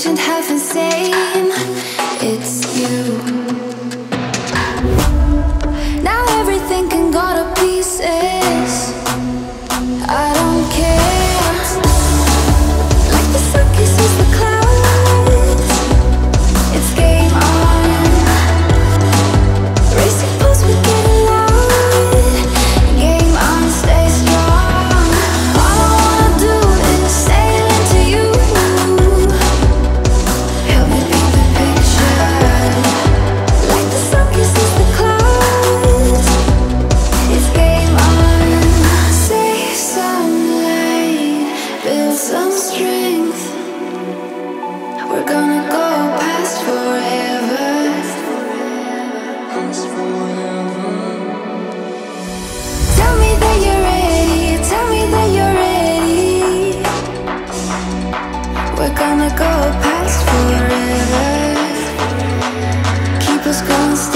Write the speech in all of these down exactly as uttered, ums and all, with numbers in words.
patient half insane. It's you. Now everything can go to pieces. I don't care. Keep us close.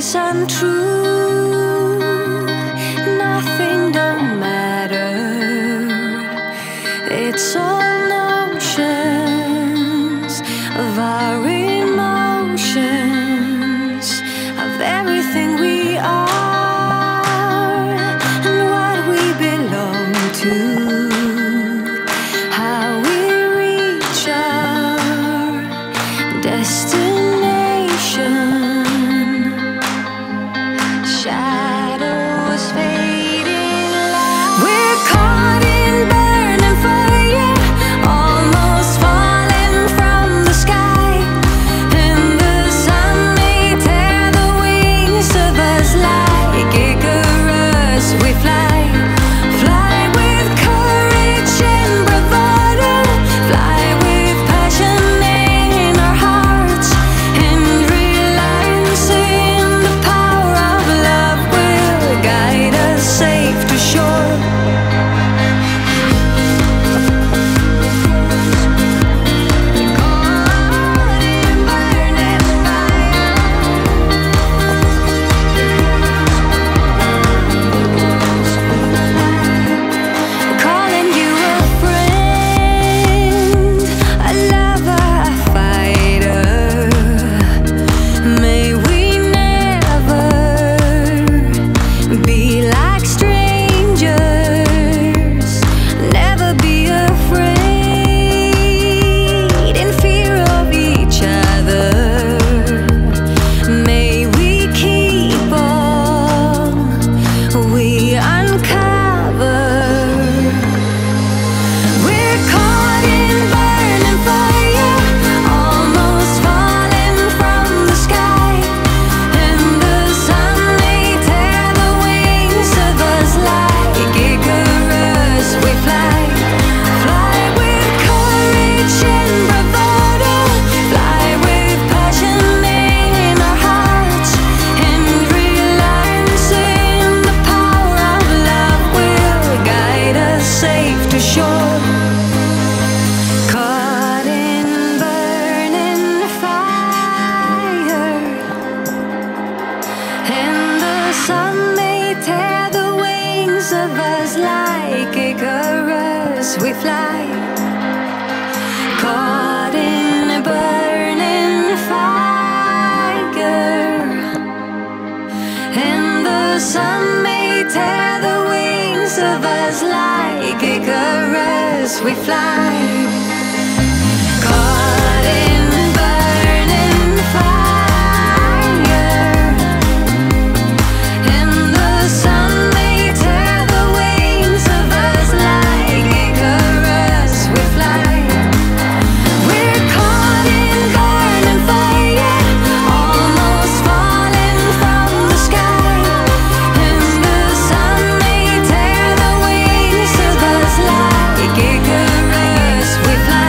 is untrue, nothing don't matter. It's all notions of our emotions, of everything we are and what we belong to, how we reach our destination. Shadows fading light. We're caught in burning fire, almost falling from the sky, and the sun may tear the wings of us like Icarus. We fly, fly with courage and bravado, fly with passion in our hearts and reliance in the power. Safe to shore. Some may tear the wings of us like Icarus. We fly, caught in a burning fire. And the sun may tear the wings of us like Icarus. We fly. Icarus, we fly.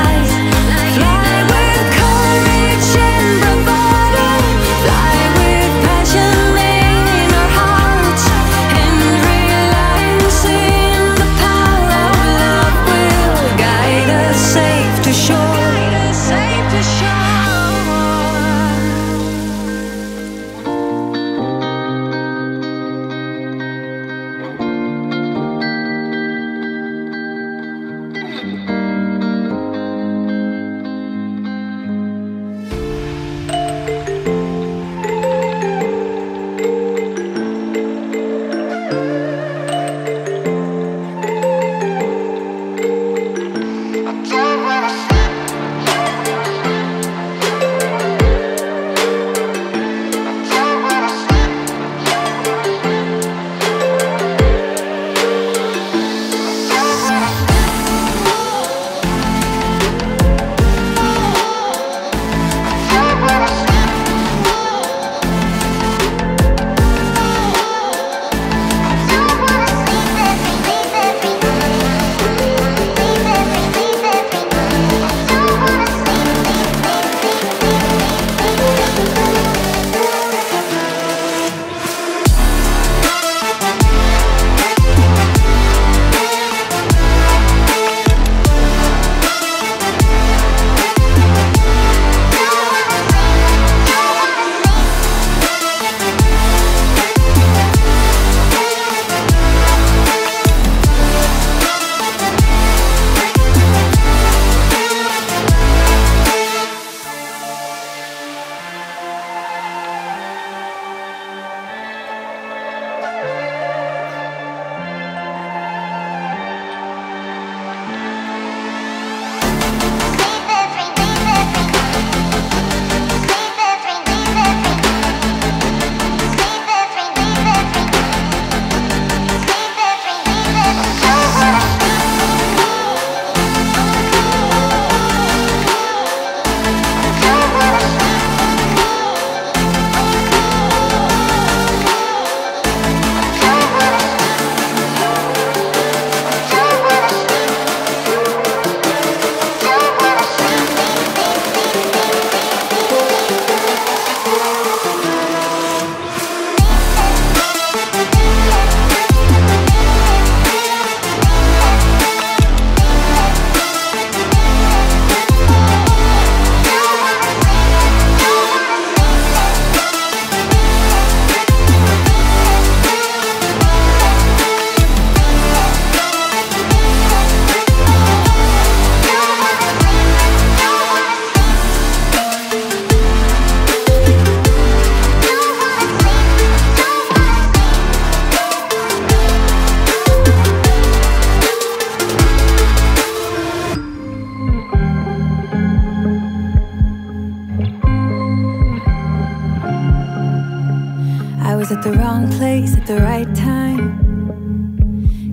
at the wrong place at the right time.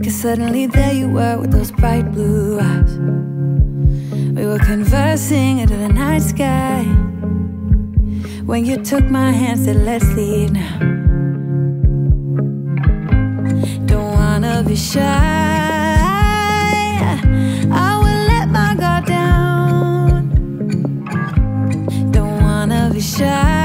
Cause suddenly there you were with those bright blue eyes. We were conversing under the night sky when you took my hand, said let's leave now. Don't wanna be shy, I will let my guard down. Don't wanna be shy,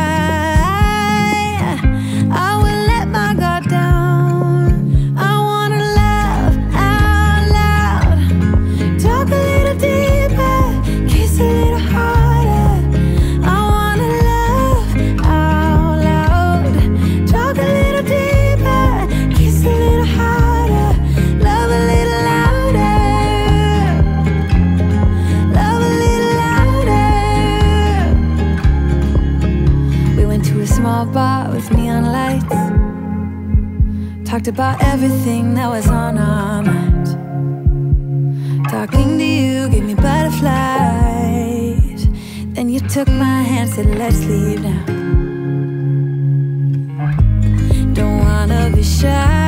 talked about everything that was on our mind. Talking to you gave me butterflies. Then you took my hand, said let's leave now. Don't wanna be shy,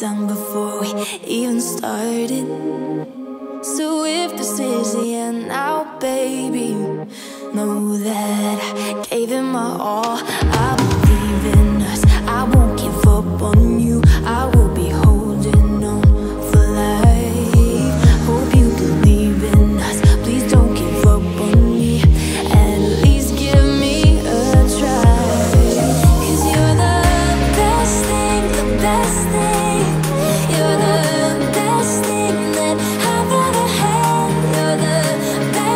done before we even started. So if this is the end now, baby, know that I gave it my all. I believe in us, I won't give up on you. I will be holding on for life. Hope you believe in us, please don't give up on me. At least give me a try. Cause you're the best thing, the best thing. You're the best thing that I've ever had. You're the best.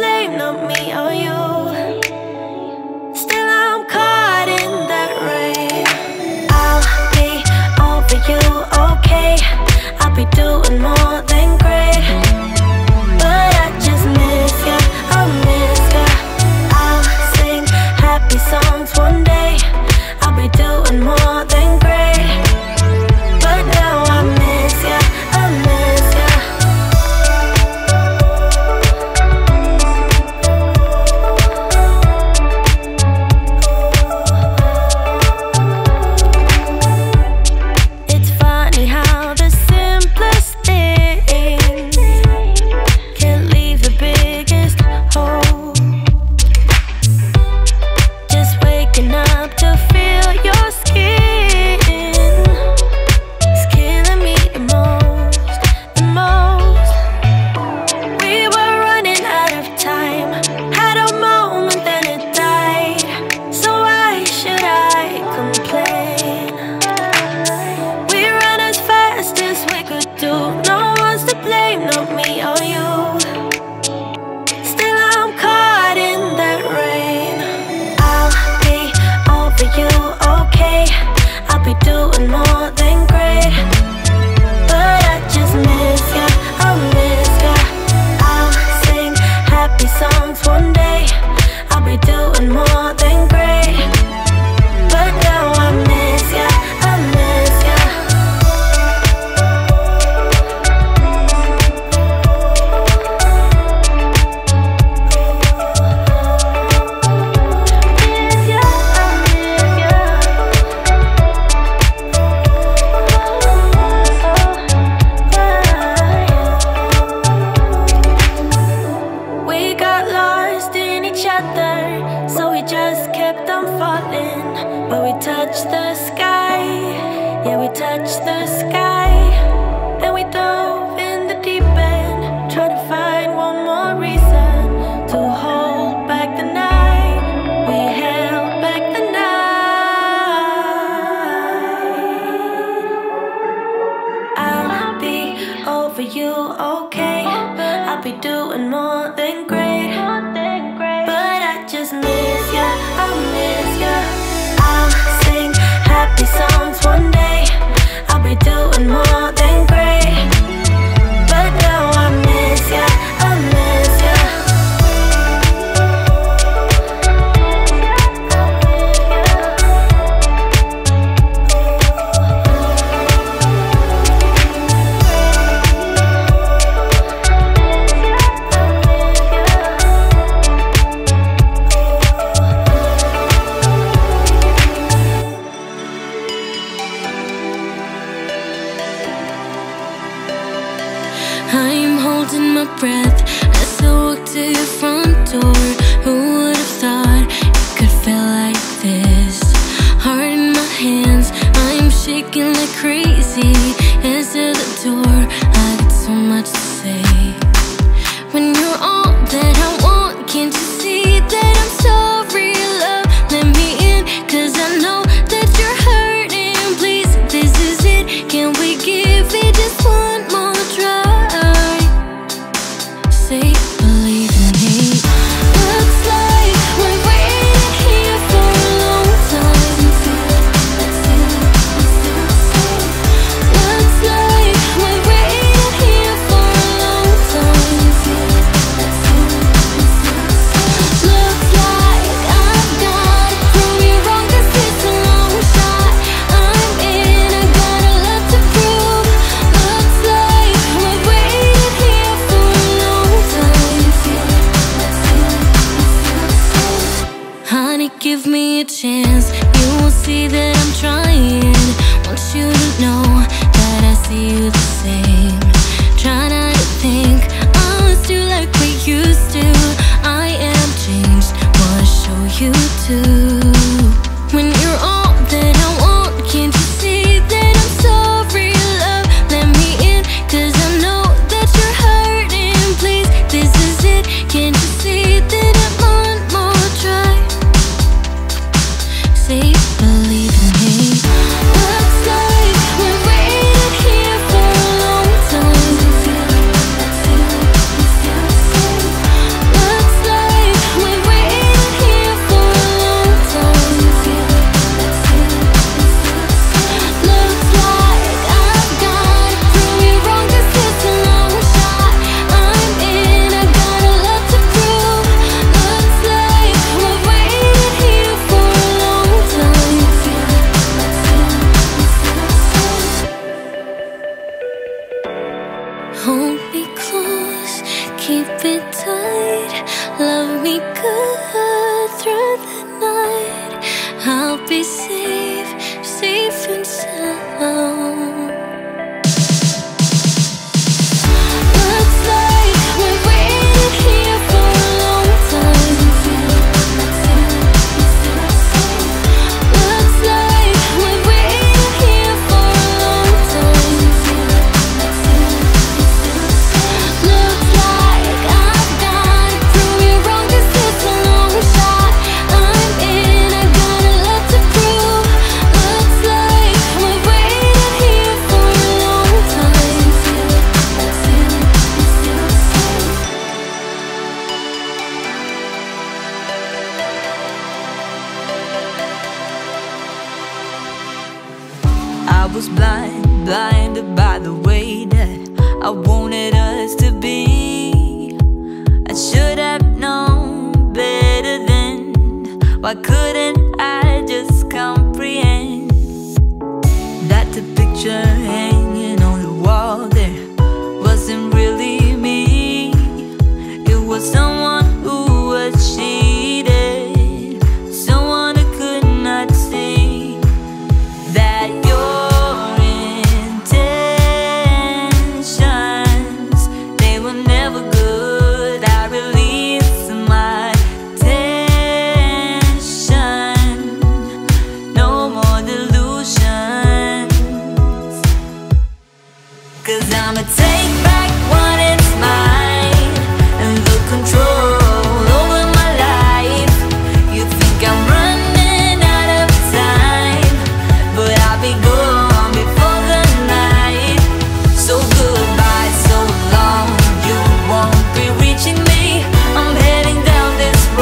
blame, not me or you. Still I'm caught in that rain. I'll be over you, okay. I'll be doing more than great, but I just miss ya, I miss ya. I'll sing happy songs one day. I'll be doing more than great, but now I miss ya, I miss ya. It's funny how the simplest things can leave the biggest hole. Just waking up to feel your skin, it's killing me the most, the most. We were running out of time, had a moment then it died, so why should I complain? We ran as fast as we could do, no one's to blame, not me or you. Still I'm caught in that rain. I'll be over you, okay. I'll be doing more than great, but I just miss ya, I miss ya. I'll sing happy songs one day. I'll be doing more than great, but now I miss ya, I miss ya. We got lost in each other, so we just kept on falling. But we touched the sky, yeah, we touched the sky. Then we dove in the deep end, try to find one more reason to hold back the night. We held back the night. I'll be over you, okay. I'll be doing more than great, but I just miss ya, I miss ya. I'll sing happy songs one day. I'll be doing more than great, but now I miss ya, I miss ya. I'm holding my breath as I walk to your front door. Who would have thought it could feel like this? Heart in my hands, I'm shaking like crazy. Answer the door, I got so much to say. When you're all that I want, can't you see that I'm sorry, love? Let me in, cause I know that you're hurting. Please, this is it, can we give it just one more try? Give me a chance, you will see that I'm trying. Want you to know that I see you the same. Try not to think I was too like we used to. I am changed, wanna show you too. When you're all that I want, can't you see that I'm sorry, love? Let me in, cause I know that you're hurting. Please, this is it, can't you see that I'm one more try? Believe in me. Looks like we're ready. Love me good through the night. I'll be safe, safe and sound. Looks like we've waited here for a long time. Looks like we've waited here for a long time. Looks like I've got to prove you wrong. This is a long shot. I'm in, I've got a lot to prove. Looks like we've waited here for a long time. I was blind, blinded by the way that I wanted us to be. I should have known better then. Why couldn't I just comprehend that the picture hanging on the wall there wasn't really me? It was someone who was cheated, someone who could not see that your intentions, they were never good. I release my tension, no more delusions. 'Cause I'ma take back what is mine and the control over my life. You think I'm running out of time, but I'll be gone before the night. So goodbye, so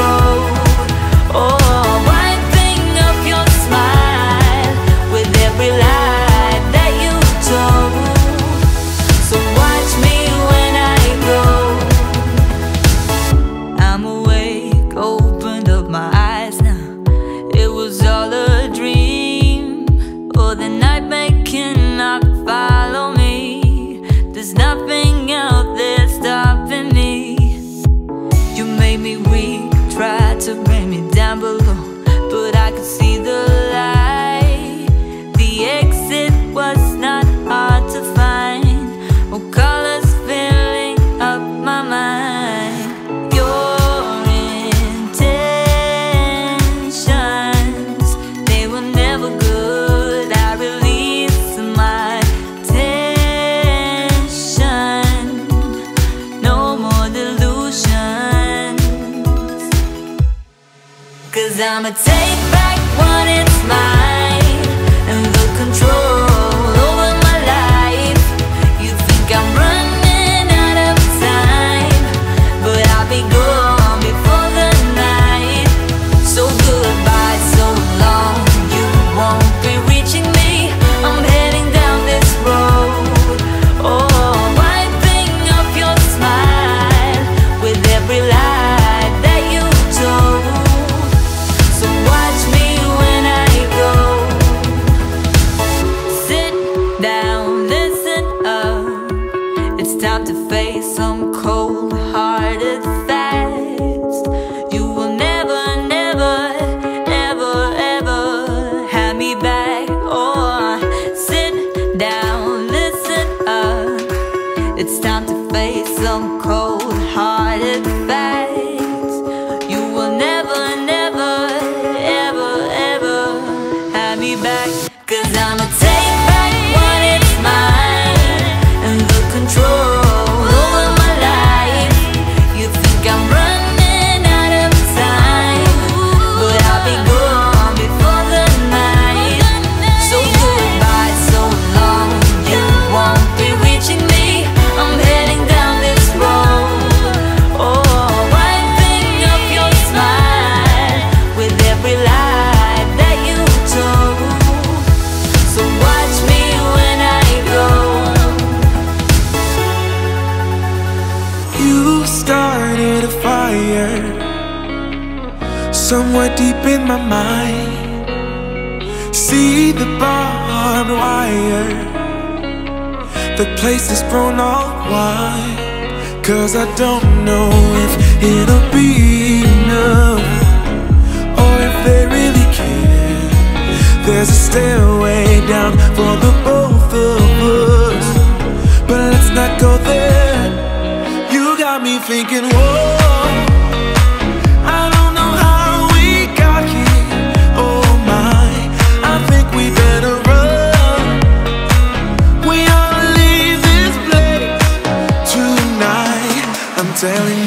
long. You won't be reaching me. I'm heading down this road. Oh, wiping up your smile with every lie that you told. So watch me when I go. I'm awake, opened up my eyes now. It was all a dream. Oh, the nightmare cannot follow me. There's nothing out there stopping me. You made me weak, tried to bring me down below, but I could see the light. The exit was not hard to find. Oh, colors filling up my mind. Your intentions, they were never good. I release my tension, no more delusions. 'Cause I'ma take back what is mine and the control over my life. You think I'm running out of time, but I'll be gone before the night. So goodbye, so long. You won't be reaching me. I'm heading down this road. Oh, wiping up your smile with every lie that you told. So watch me when I go. Sit down, listen up. It's time to face some cold-hearted facts. You will never, never, ever, ever have me back. Or sit down, listen up. It's time to face some cold-hearted facts. You will never, never, ever, ever have me back. 'Cause I'ma take back what is mine and the control over my life. You think I'm running out of time, but I'll be gone before the night. So goodbye, so long. You won't be reaching me. I'm heading down this road. Oh, wiping up your smile with every lie that you told. So watch me when I go. You started a fire somewhere deep in my mind. See the barbed wire, the place is thrown all wide. 'Cause I don't know if it'll be down for the both of us, but let's not go there. You got me thinking, whoa, I don't know how we got here. Oh my, I think we better run. We ought to leave this place tonight, I'm telling you.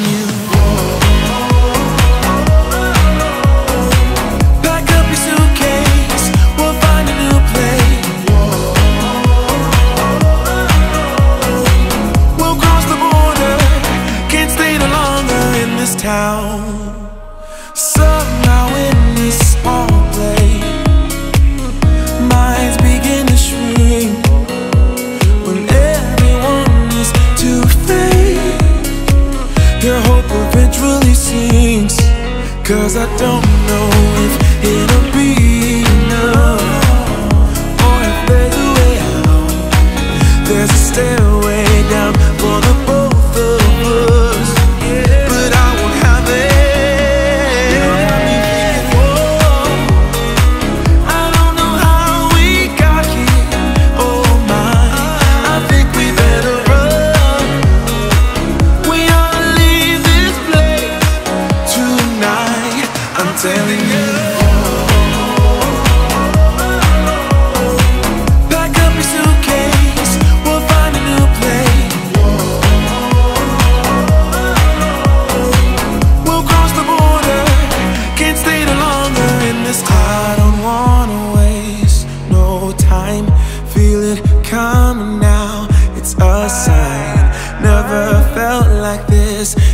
Somehow in this small place, minds begin to shrink when everyone is too fake. Their hope eventually sinks, cause I don't know if it'll be enough, or if there's a way out. There's a stairway down for the both of us.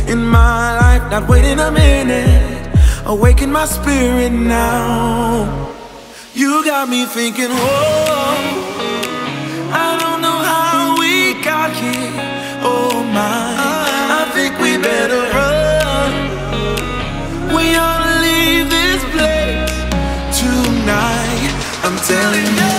In my life, not waiting a minute, awaken my spirit now. You got me thinking, whoa, I don't know how we got here. Oh my, I think we better run. We ought to leave this place tonight, I'm telling you.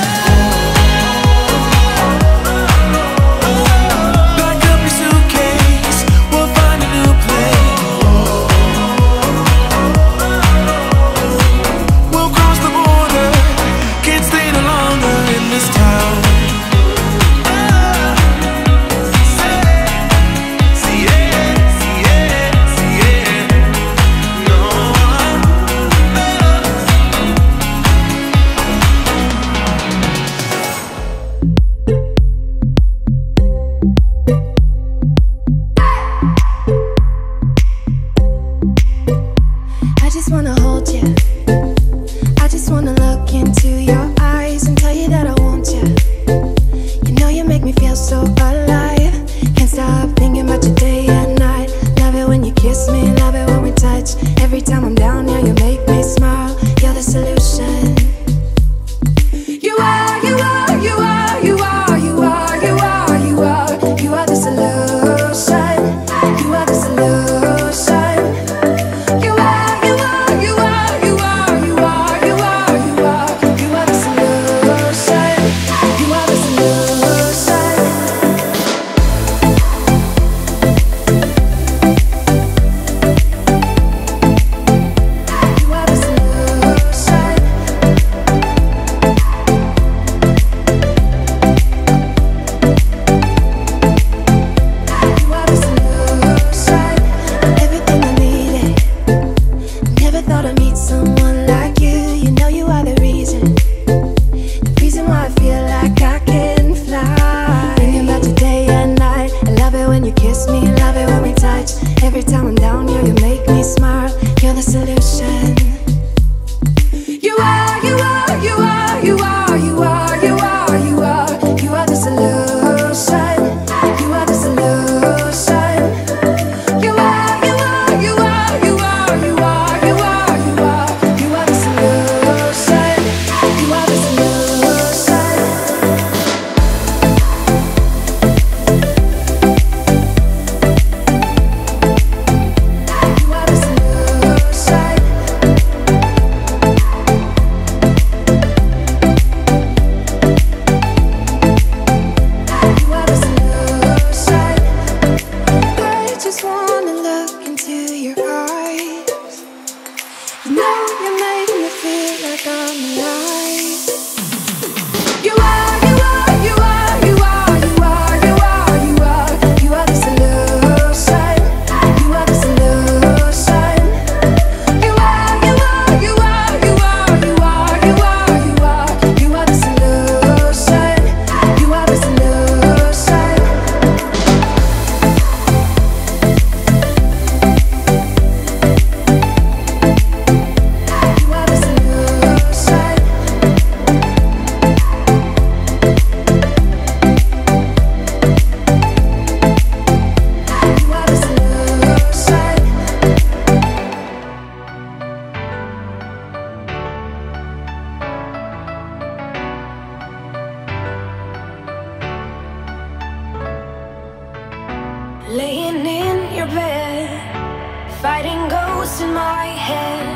fighting ghosts in my head.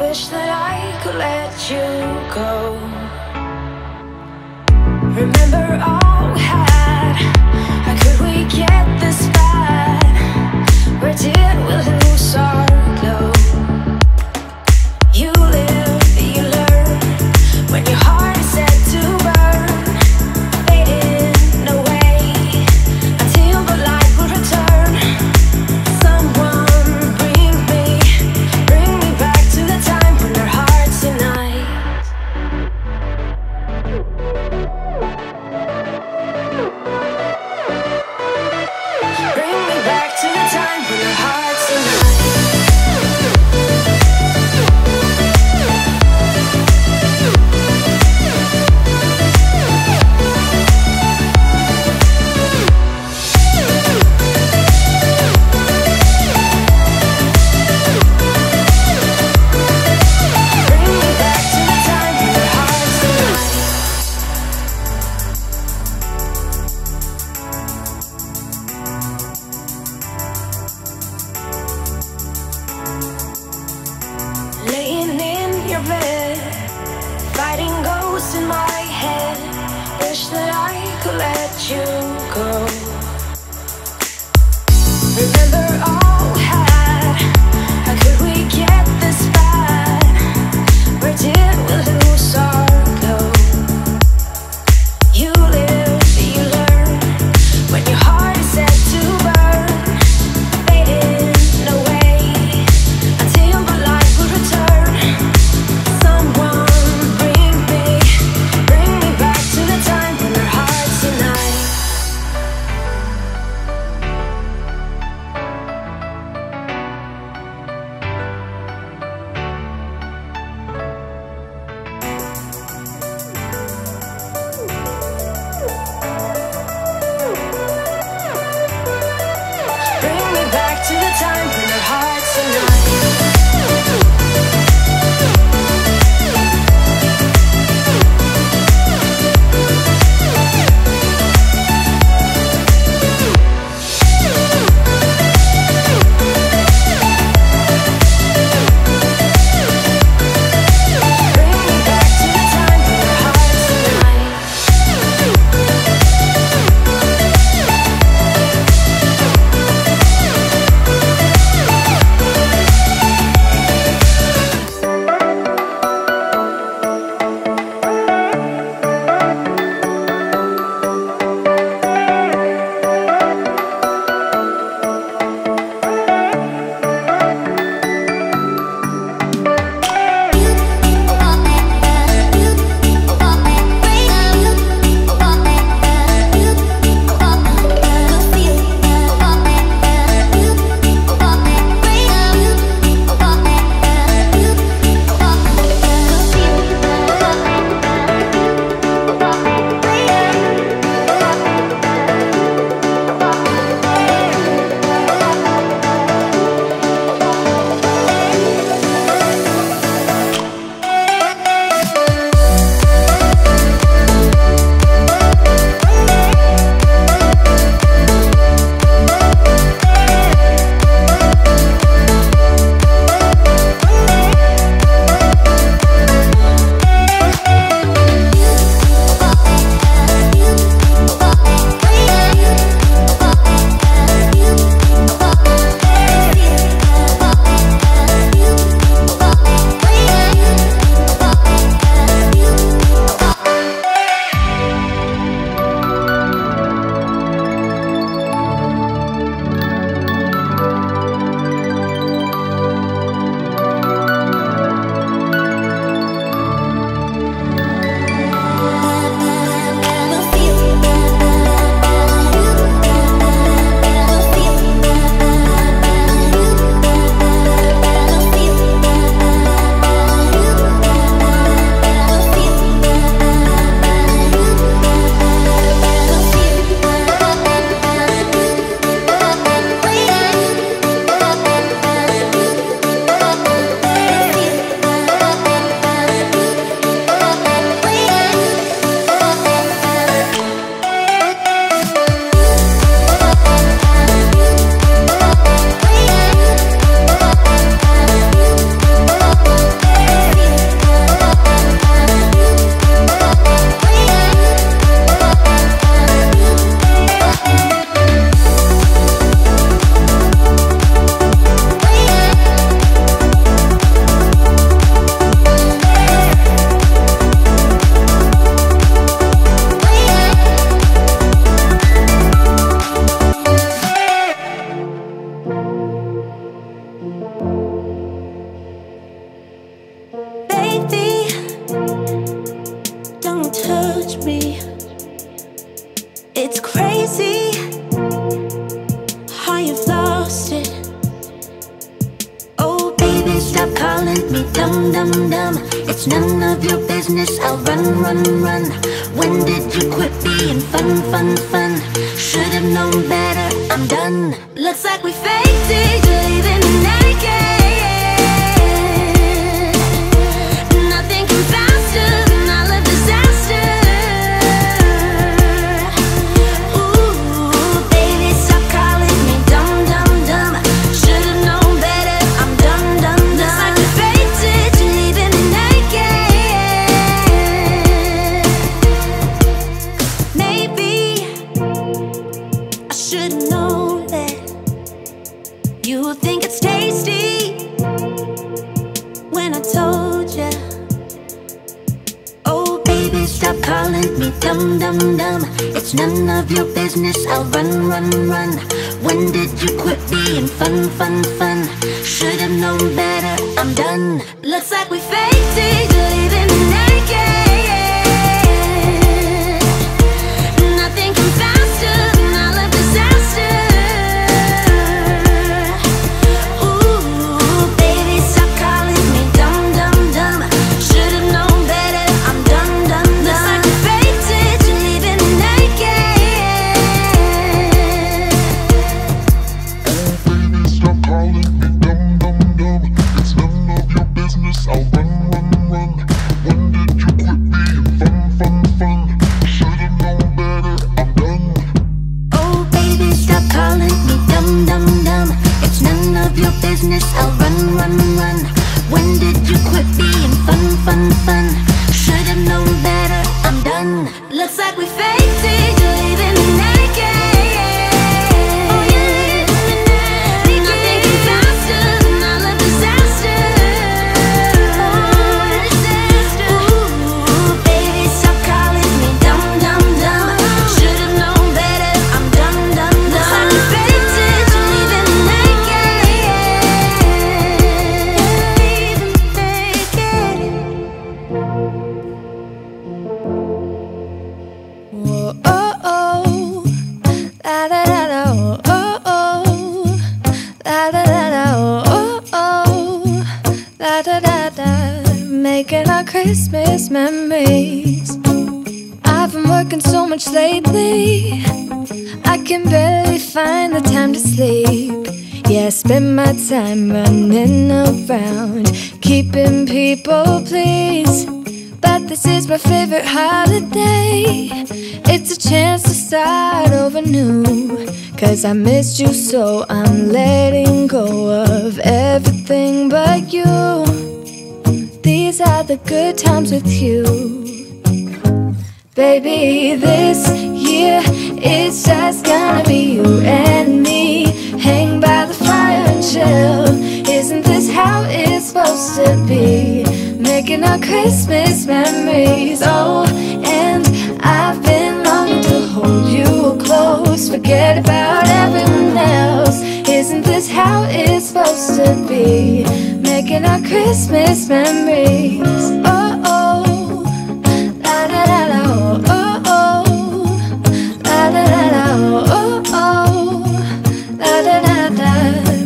Wish that I could let you go. Remember all we had. How could we get this bad? Where did we lose our glow? You live, you learn. When your heart is set to burn, fading away until the light will return. Someone bring me, bring me back to the time when our hearts unite. Bring me back to the time when our hearts unite. In my head, wish that I could let you go. Remember all we had. How could we get this bad? Where did we lose our glow? You live, you learn. When your heart is set to burn, fading away until the light will return. make me dumb, dumb, dumb. It's none of your business, I'll run, run, run. When did you quit being fun, fun, fun? Should've known better, I'm done. Looks like we fated, you're leaving naked. None of your business, I'll run, run, run. When did you quit being fun, fun, fun? Should've known better, I'm done. Looks like we faked it, you're leaving naked. Spend my time running around, keeping people pleased. But this is my favorite holiday. It's a chance to start over new. Cause I missed you so, I'm letting go of everything but you. These are the good times with you. Baby, this year, it's just gonna be you and me. Hang by the fire and chill. Isn't this how it's supposed to be? Making our Christmas memories. Oh, and I've been longing to hold you close. Forget about everyone else. Isn't this how it's supposed to be? Making our Christmas memories. Oh, oh, la da da da, oh, oh, la da da da, oh, oh.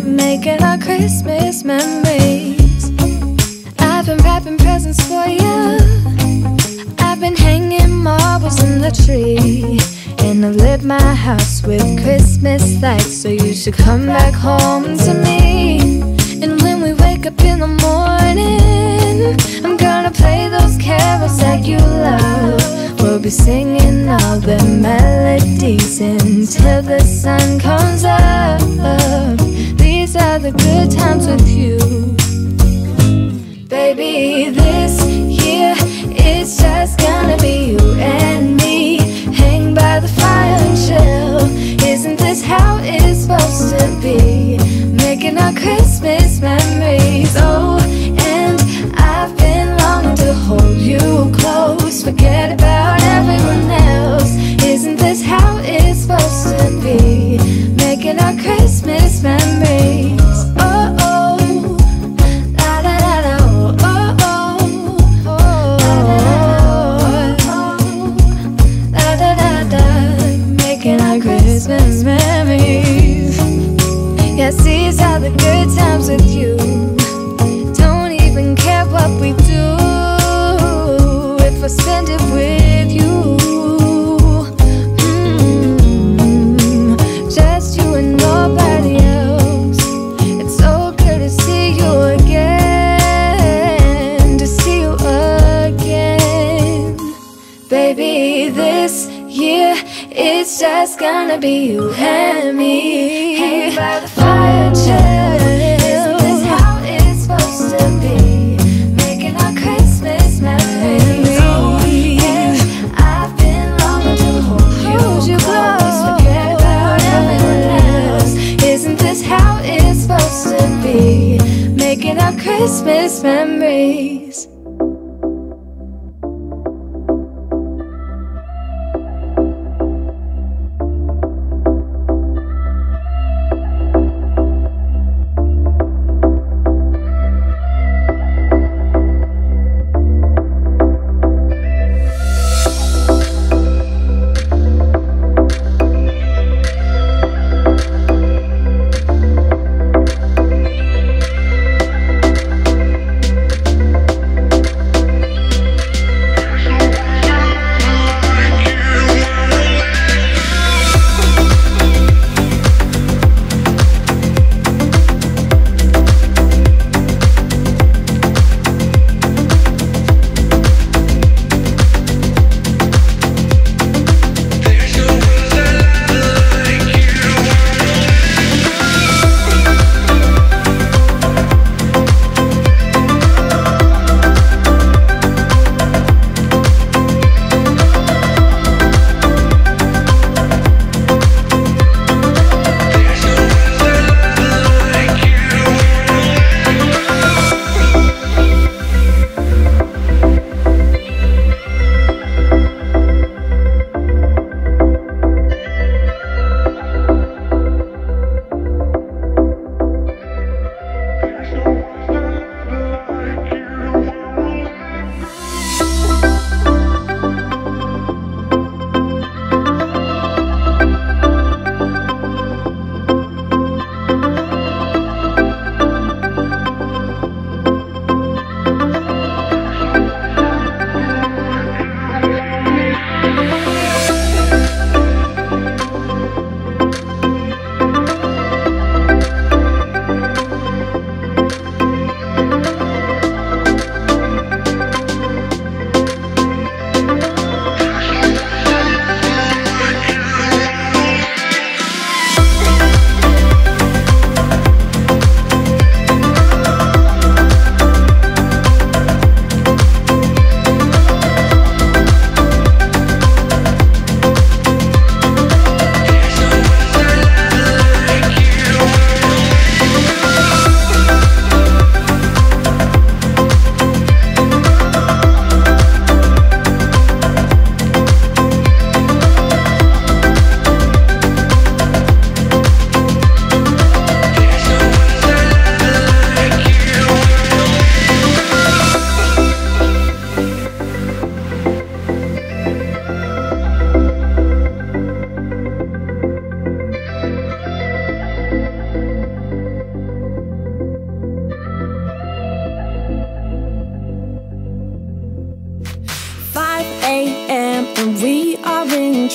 Making our Christmas memories. I've been wrapping presents for you. I've been hanging marbles in the tree. And I lit my house with Christmas lights. So you should come back home to me. And when we wake up in the morning, I'm gonna play those carols that you love. We'll be singing all the melodies until the sun comes up. These are the good times with you. Baby, this year, it's just gonna be you and me. Hang by the fire and chill. Isn't this how it's supposed to be? Making our Christmas memories. Oh, and I've been longing to hold you close. Forget about everyone else. Isn't this how it's supposed to be? Making our Christmas memories. Oh, oh. again, to see you again. Baby, this year it's just gonna be you and me, hanging by the fire chair. Isn't this how it's supposed to be? Making our Christmas memories. Oh yeah, I've been longing to hold you, you close, forget about everyone else. Isn't this how it's supposed to be? Making our Christmas memories.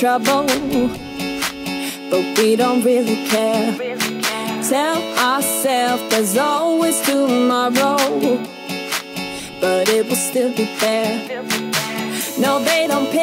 Trouble, but we don't really care. Really care. Tell ourselves there's always tomorrow, but it will still be fair. Still be fair. No, they don't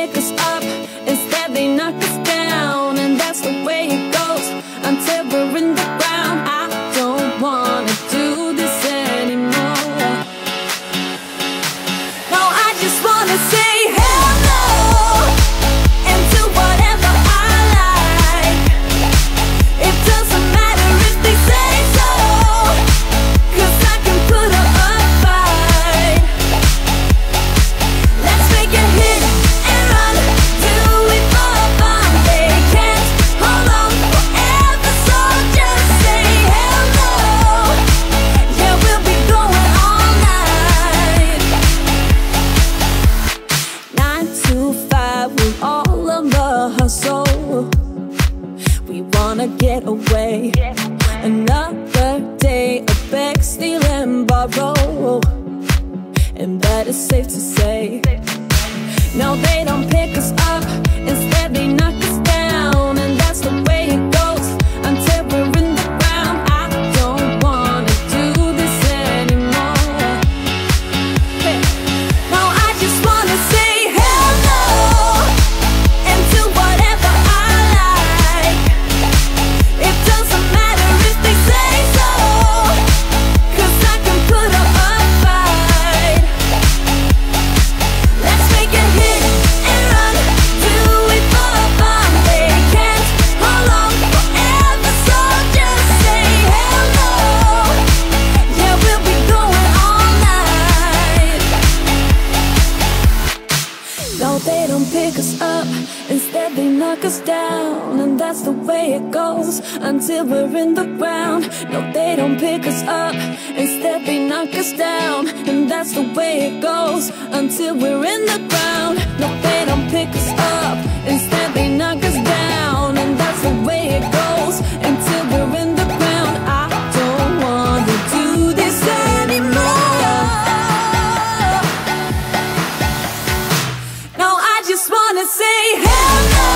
pick us up, instead they knock us down, and that's the way it goes until we're in the ground. I don't wanna do this anymore. No, I just wanna say hello. pick us up, instead they knock us down. And that's the way it goes until we're in the ground. No, they don't pick us up, instead they knock us down. And that's the way it goes until we're in the ground. No, they don't pick us up, instead they knock us down. And that's the way it goes until we're in the ground. I don't want to do this anymore. Wanna say hell no.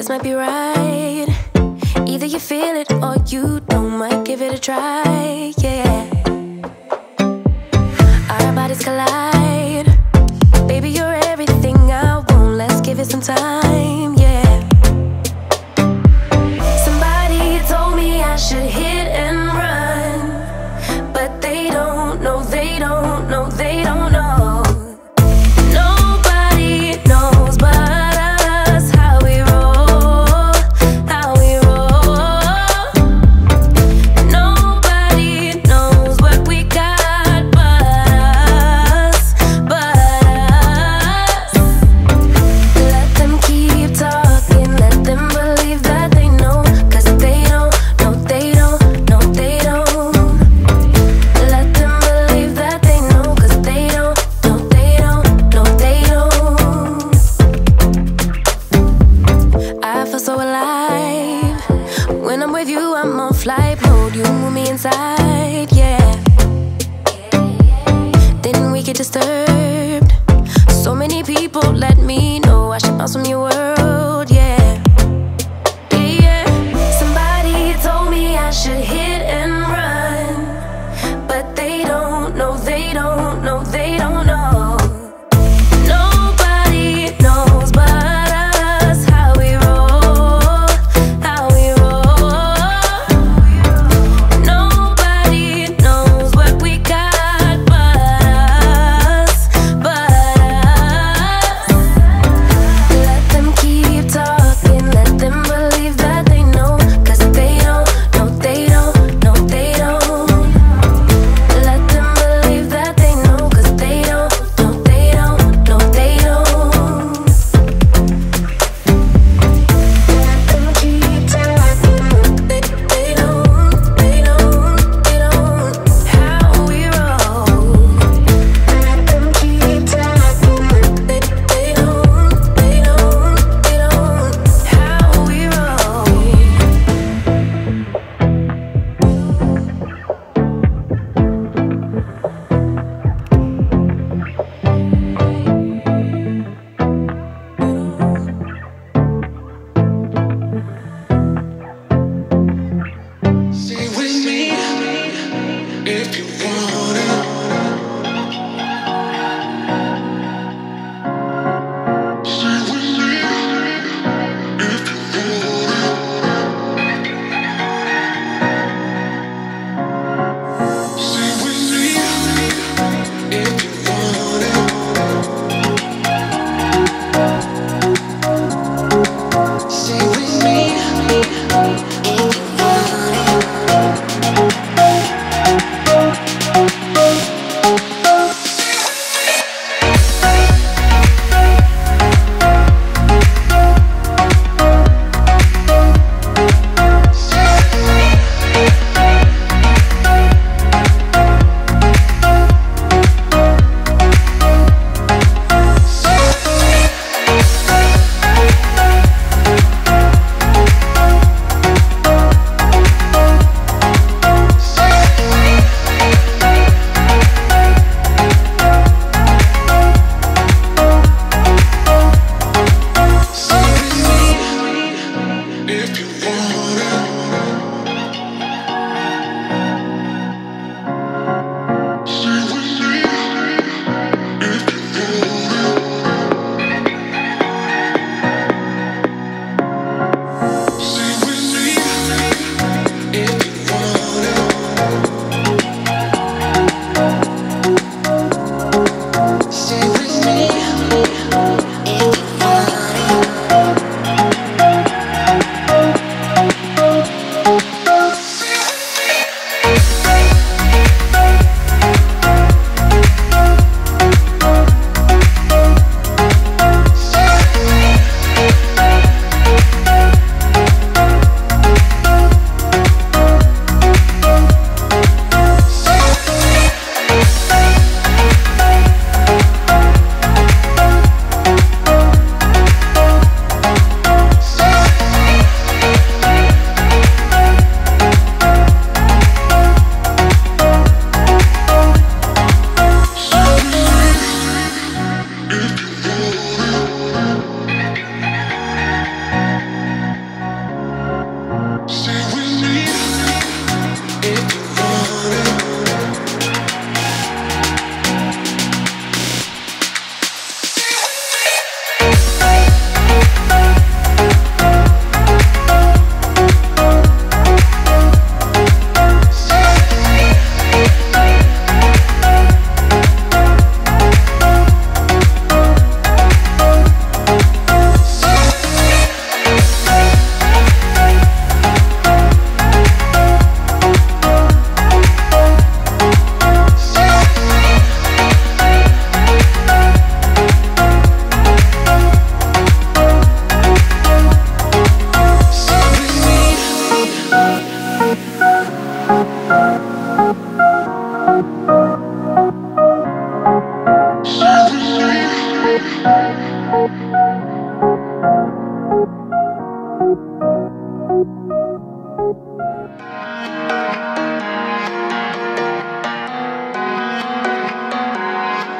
This might be right. Either you feel it or you don't. Might give it a try, yeah. Our bodies collide. Baby, you're everything I want. Let's give it some time, yeah. Somebody told me I should hit and run, but they don't know, they don't know, they don't know. disturbed. So many people let me know I should bounce from your world, yeah. Yeah. Somebody told me I should hit and run, but they don't know, they don't know, they don't know. Nobody knows but us how we roll, how we roll. Nobody knows what we got but us, but us. Let them keep talking, let them believe that they know, 'cause they don't, no they don't, no they don't. Let them believe that they know, 'cause they don't, no they don't, no they don't. Let them keep talking, they, they don't, they don't, they don't. How we roll. Let them keep talking, they, they don't, they don't, they don't. How we roll. Stay with me if you wanna. Stay with me if you wanna. Stay with me if you wanna. Stay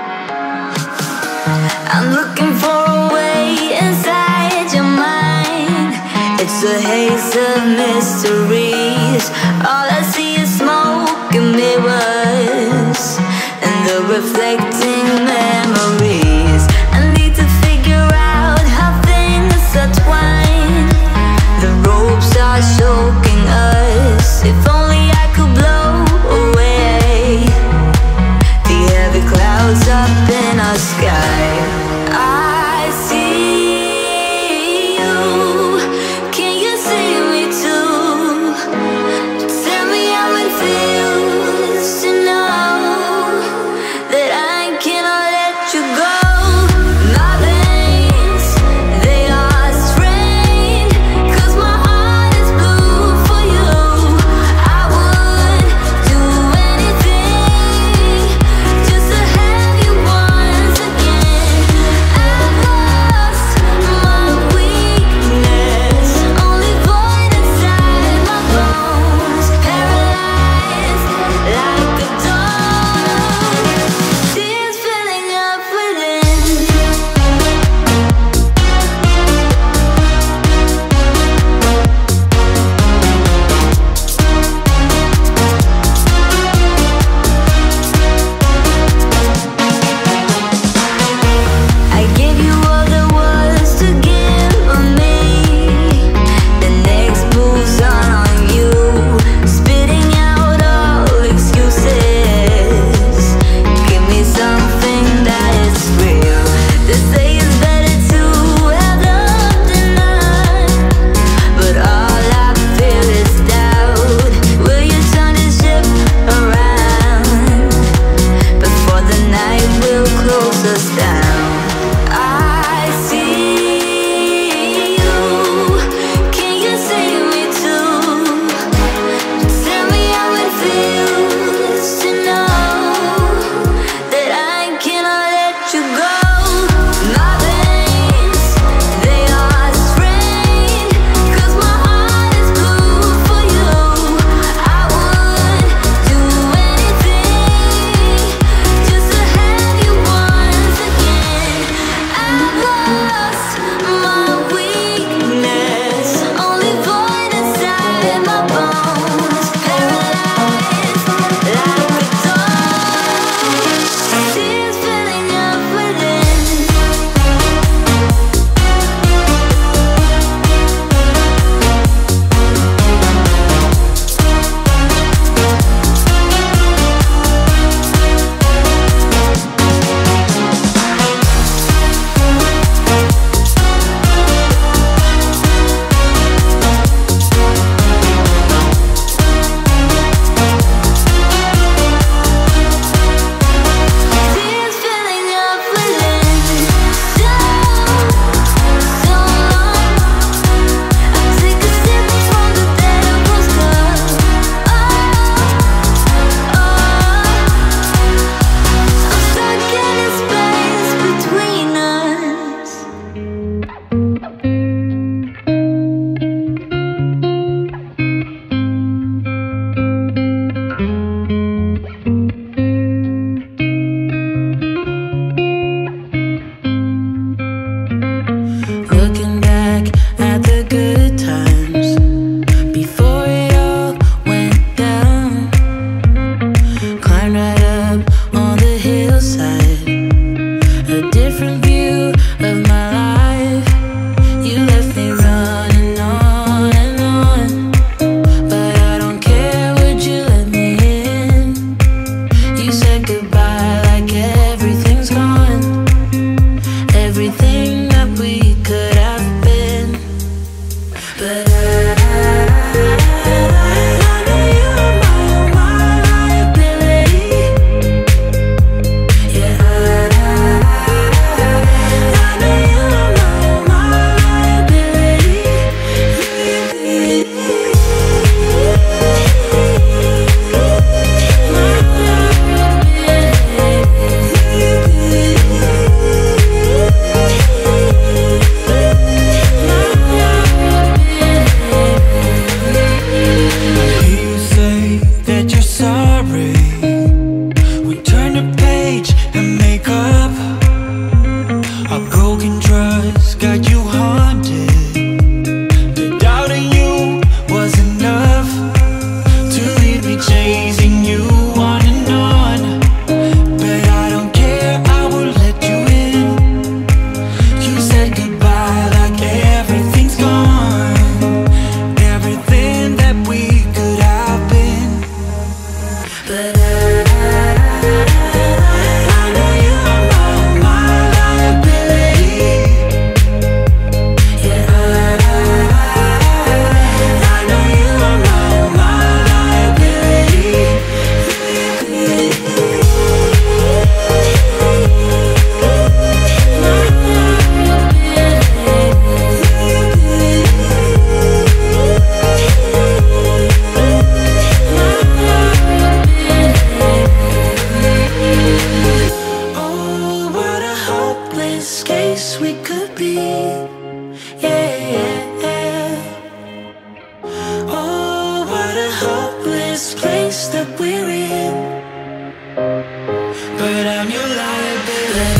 with me if you wanna. I'm looking for a way inside your mind. It's a haze of mysteries. All I see is smoke and mirrors and the reflecting memories. I need to figure out how things are twined. The ropes are choking us. If only I could blow away the heavy clouds up in our sky. I see you, can you see me too? this place that we're in, but I'm your liability.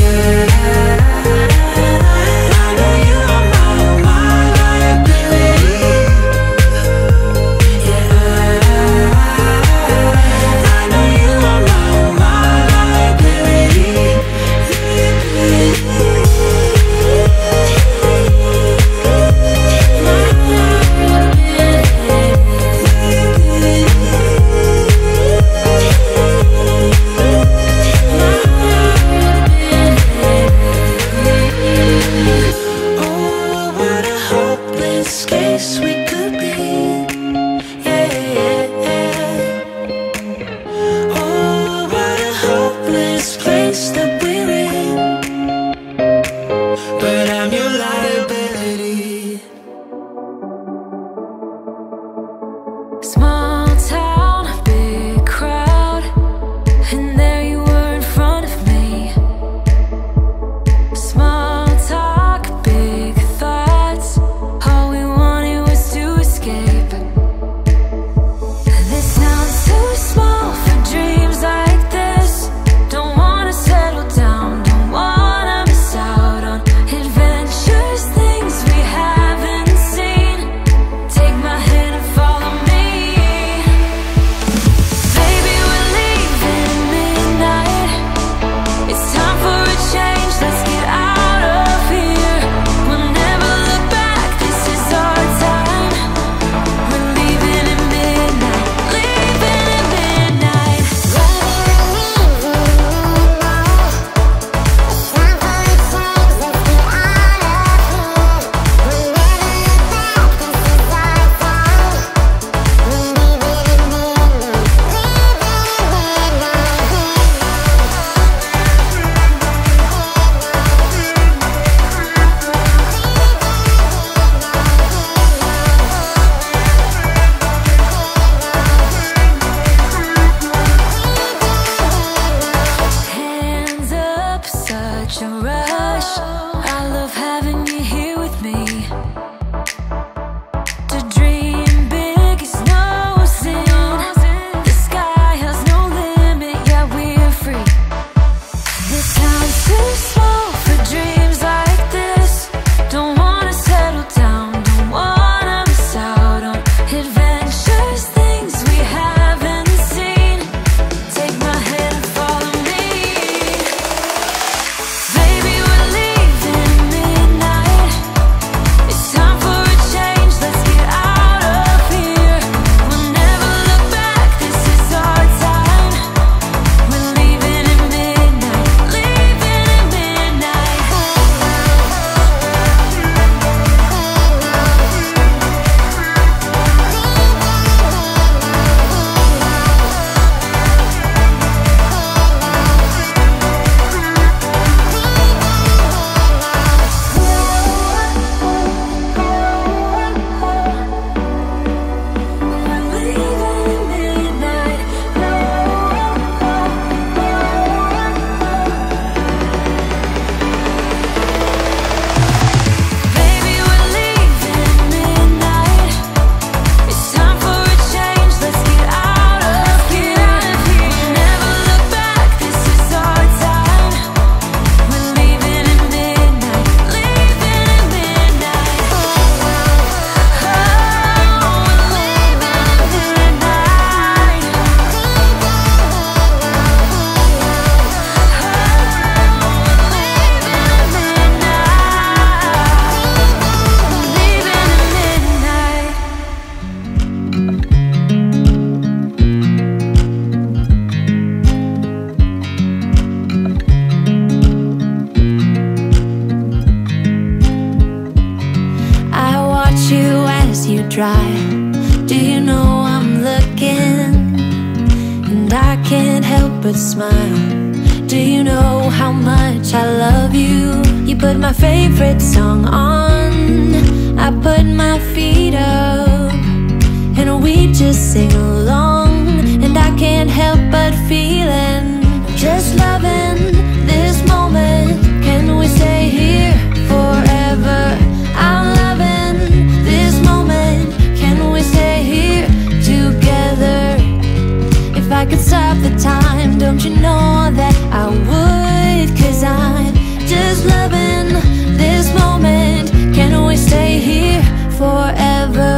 could stop the time, don't you know that I would? Cause I'm just loving this moment. Can't always stay here forever,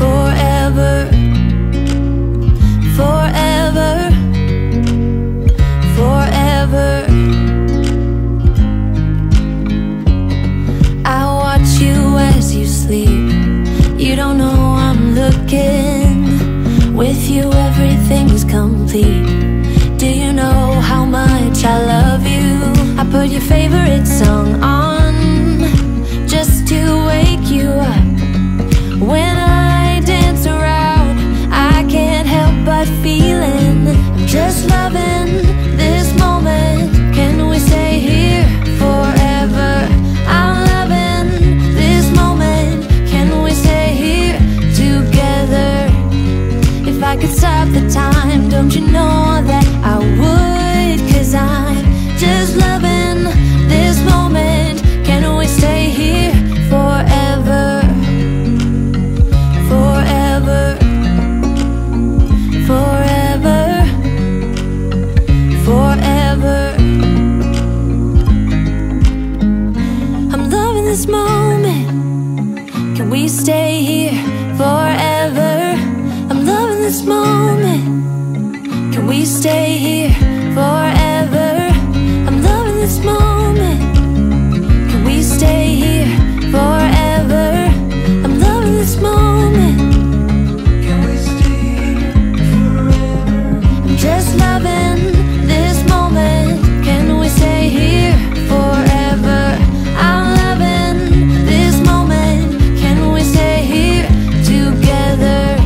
forever, forever, forever. I watch you as you sleep. You don't know I'm looking. With you everything's complete. Do you know how much I love you? I put your favorite song on just to wake you up. When I dance around, I can't help but feeling I'm just loving this moment. Can we stay here forever? I'm loving this moment. Can we stay here together? If I could stop the time, don't you know that I would? Cause I'm just loving this moment. Can we stay here forever? Forever, forever, forever. I'm loving this moment. Can we stay here forever? I'm loving this moment. Can we stay here forever? I'm loving this moment. Can we stay here forever? I'm loving this moment. Can we stay here forever? I'm just loving this moment. Can we stay here forever? I'm loving this moment. Can we stay here together?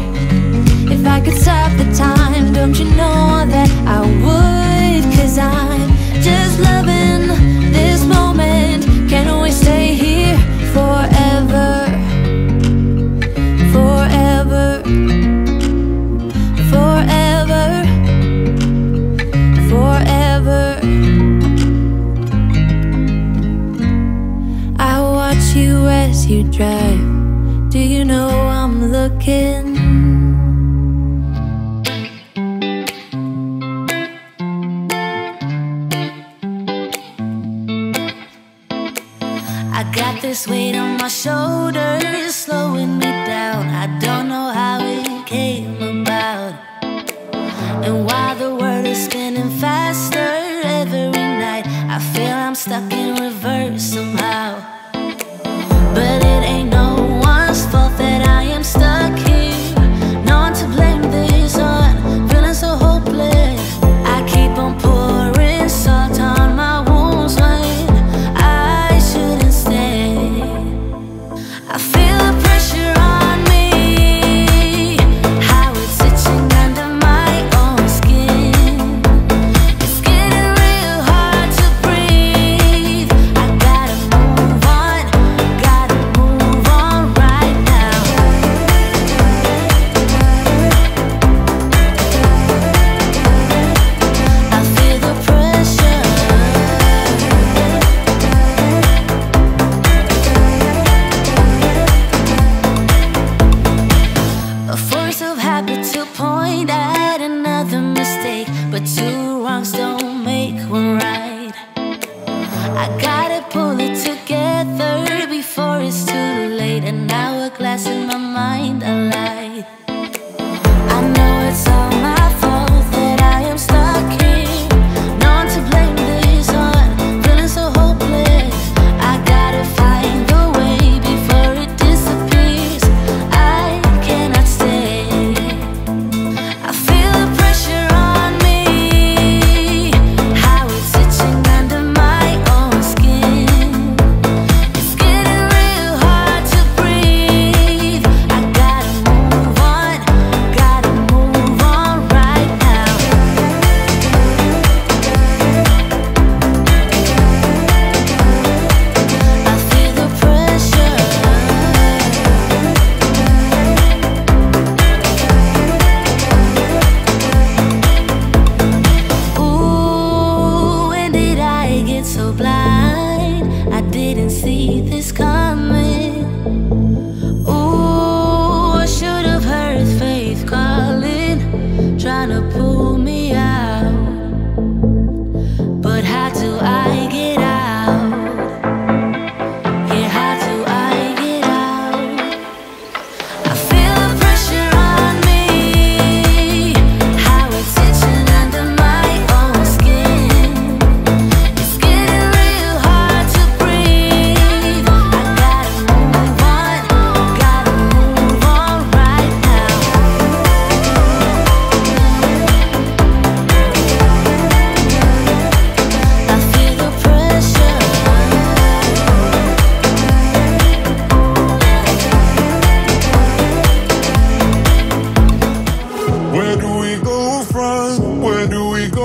If I could stop the time, don't you know that I would? Cause I'm just loving this moment. Can we stay here forever? Forever, forever, forever. I watch you as you drive. Do you know I'm looking? I got this weight on my shoulders, slowing me down. I don't know how it came about, and why the world is spinning faster every night. I feel I'm stuck in reverse somehow, but it ain't no one's fault that I am stuck here. No one to blame this on, feeling so hopeless. I keep on pouring salt on my wounds when I shouldn't stay. I feel the pressure on me, how it's itching under my own skin. It's getting real hard to breathe.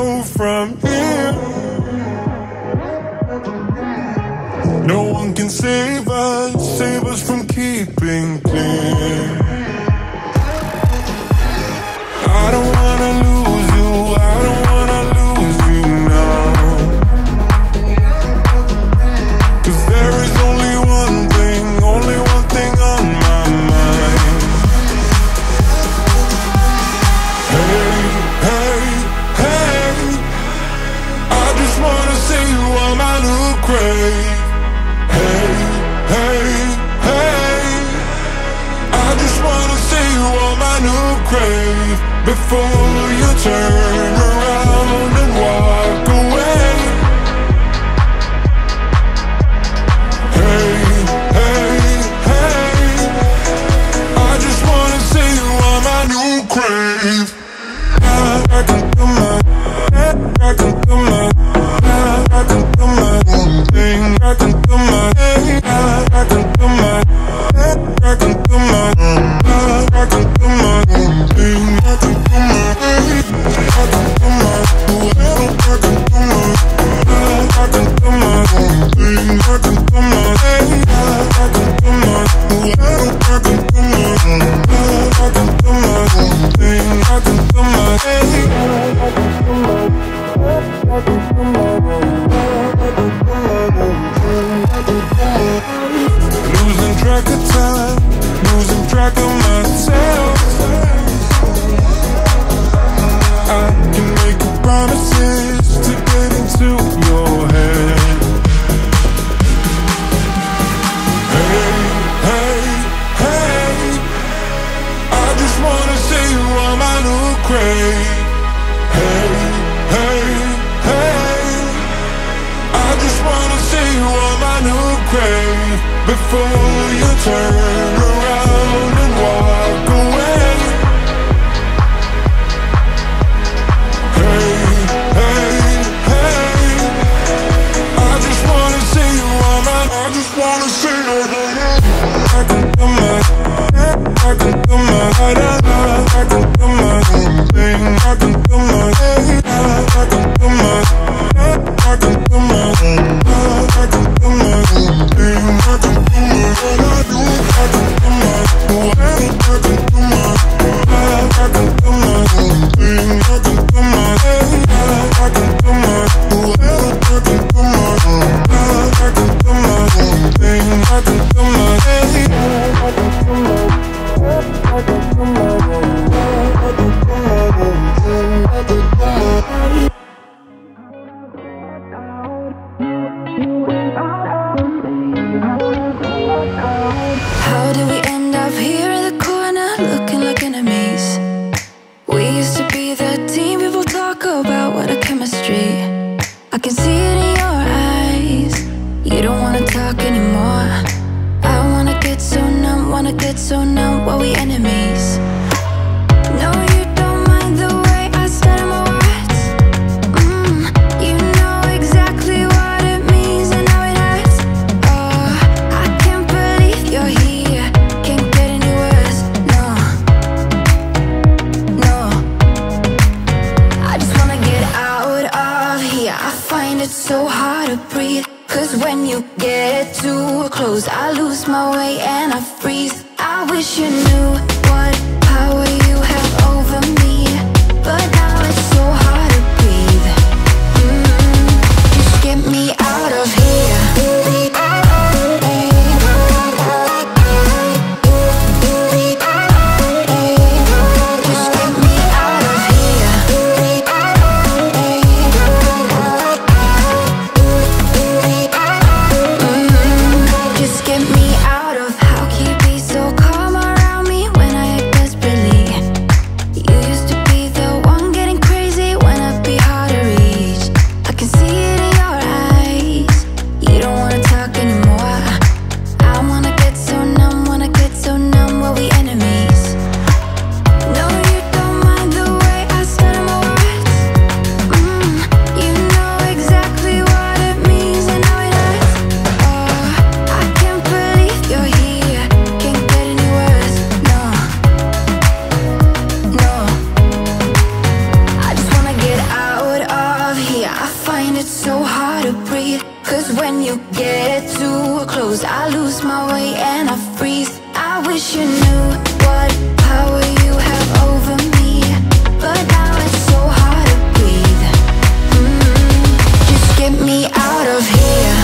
move from here. No one can save us, save us from keeping clear. I don't wanna lose you, I don't wanna lose you now. Cause there is only one thing, only one thing on my mind. Hey, hey, hey, I just wanna see you on my new grave. Hey, hey, hey, I just wanna see you on my new grave. Before you turn around and walk away. Hey, hey, hey, I just wanna see you on my new grave. I can do my, I can do my, I can do my own thing. I can do my, I can do my, I can do my, I can do my own thing. I can do my, I can do my, I can do my, I can do my own thing. I can do my, I can do my, I can do my, I can do my own thing. I can do my, I can do my, I can do my own thing. I can do my, losing track of time, losing track of myself. I can make promises to get into your head. Hey, hey, hey, I just wanna see you on my new grave. Hey, hey, hey, I just wanna see you on my new grave. Before you turn around and walk away. Hey, hey, hey, I just wanna see you on my, I just wanna see you. I can do my, I can do my, I can do my own thing. I can do my, I can do my, I can do my own, I can do my own thing. I can do my, I can do my, I can do my, I can do my own thing. I can do my, I can do my, I can do my own, I can do my own thing. I can do my, I can do my, I can do my own, I can do my own thing. I can do my. How did we end up here in the corner, looking like enemies? We used to be the team people talk about, what a chemistry. I can see it in your eyes, you don't wanna talk anymore. I wanna get so numb, wanna get so numb, while we enemies. No, you don't mind the way I stutter my words. Mm, you know exactly what it means and how it hurts. Oh, I can't believe you're here, can't get any worse. No, no, I just wanna get out of here. I find it so hard to breathe, cause when you get too close, I lose my way and I freeze. I wish you knew what power you have over me, but now it's so hard to breathe. Mm, just get me out of here. Just get me out of. How can you be so calm around me when I act desperately? you get too close, I lose my way and I freeze. I wish you knew what power you have over me, but now it's so hard to breathe. Mm-hmm. Just get me out of here.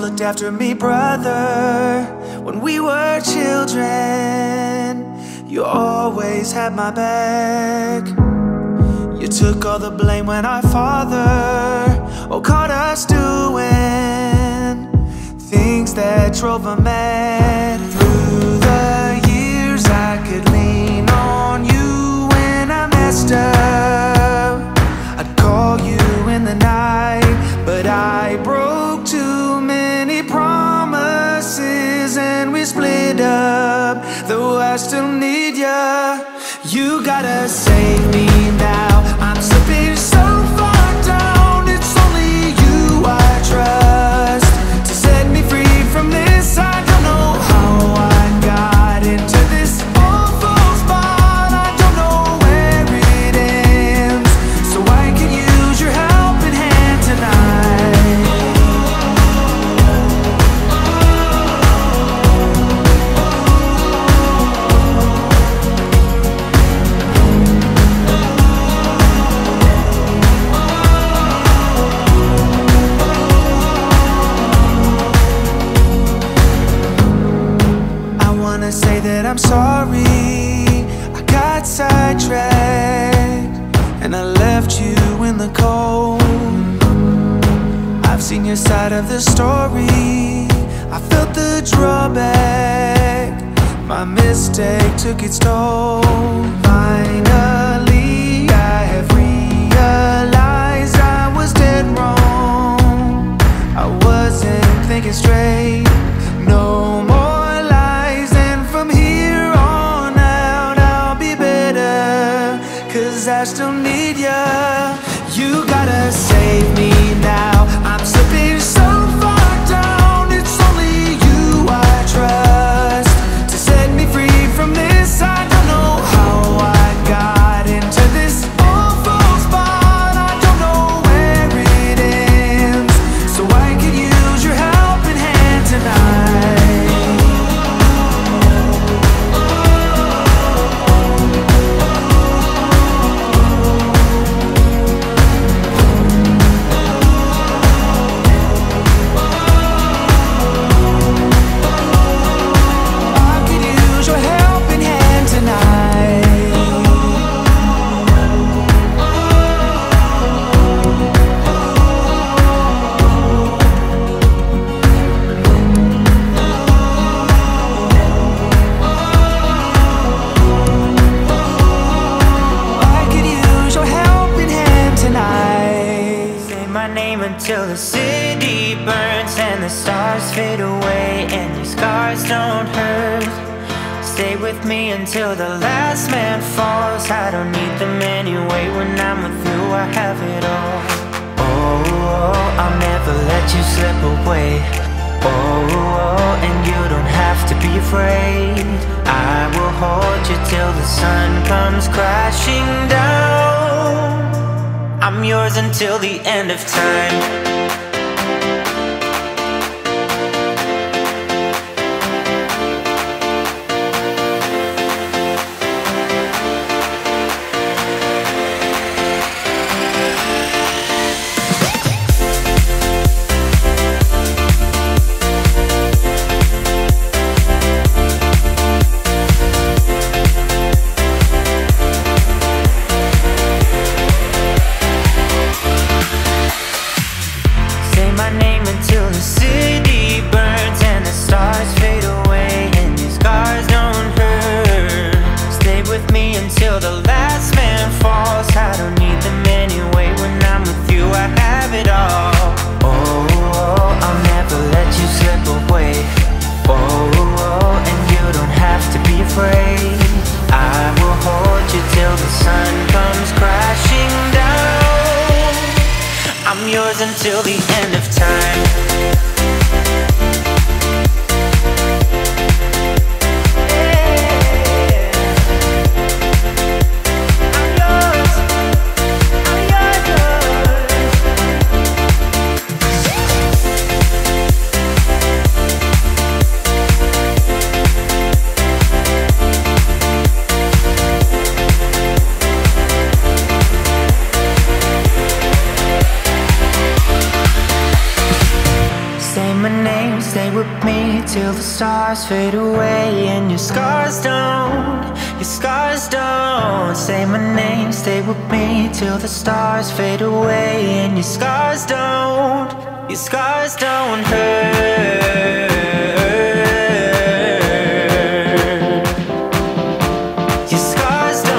Looked after me, brother, when we were children. You always had my back. You took all the blame when our father oh, caught us doing things that drove him mad. Through the years I could lean on you when I messed up. I'd call you in the night, but I broke too many promises and we split up. Though I still need ya, you gotta save me now. I'm slipping so far down, it's only you I trust to set me free from this. I don't know how I got into this awful spot. I don't know where it ends, so I can use your helping hand tonight. Say that I'm sorry, I got sidetracked and I left you in the cold. I've seen your side of the story, I felt the drawback. My mistake took its toll. Finally I have realized I was dead wrong. I wasn't thinking straight, no more. I still need ya. You gotta save me now. I'm slipping so far down, it's only you I trust to set me free from this. I don't know how I got into this awful spot. I don't know where it ends, so I could use your helping hand tonight. Till the city burns and the stars fade away and your scars don't hurt. Stay with me until the last man falls. I don't need them anyway. When I'm with you I have it all. Oh, I'll never let you slip away. Oh, and you don't have to be afraid. I will hold you till the sun comes crashing down. I'm yours until the end of time. my name until the city burns and the stars fade away and these scars don't hurt. Stay with me until the last man falls. I don't need them anyway. When I'm with you, I have it all. Oh, oh, I'll never let you slip away. Oh, oh, and you don't have to be afraid. I will hold you till the sun comes crashing down. I'm yours until the end of time. Till the stars fade away and your scars don't, your scars don't. Say my name, stay with me till the stars fade away and your scars don't, your scars don't hurt. Your scars don't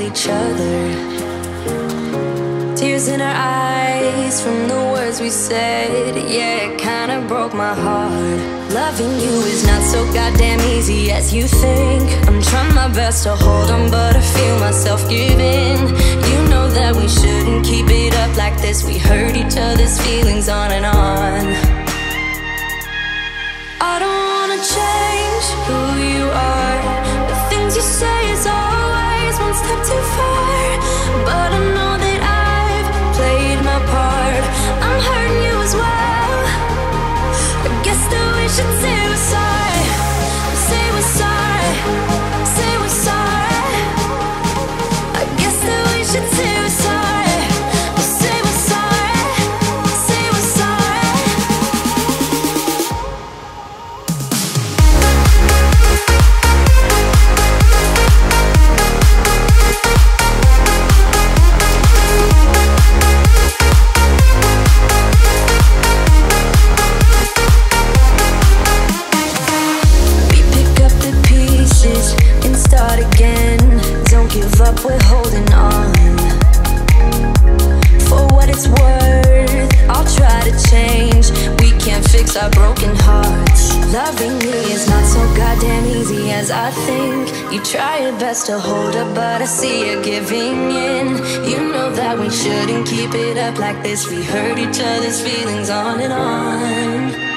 at each other, tears in our eyes from the words we said. Yeah, it kinda broke my heart. Loving you is not so goddamn easy as you think. I'm trying my best to hold on, but I feel myself giving. You know that we shouldn't keep it up like this. We hurt each other's feelings on and on. I don't wanna change who you are. The things you say is all one step too far, but I know that I've played my part. I'm hurting you as well. I guess that we should say we're sorry. Say we're sorry. Say we're sorry. I guess that we should say we're sorry. Say we're sorry. Say we're sorry. Our broken hearts. Loving me is not so goddamn easy as I think. You try your best to hold up, but I see you giving in. You know that we shouldn't keep it up like this. We hurt each other's feelings on and on.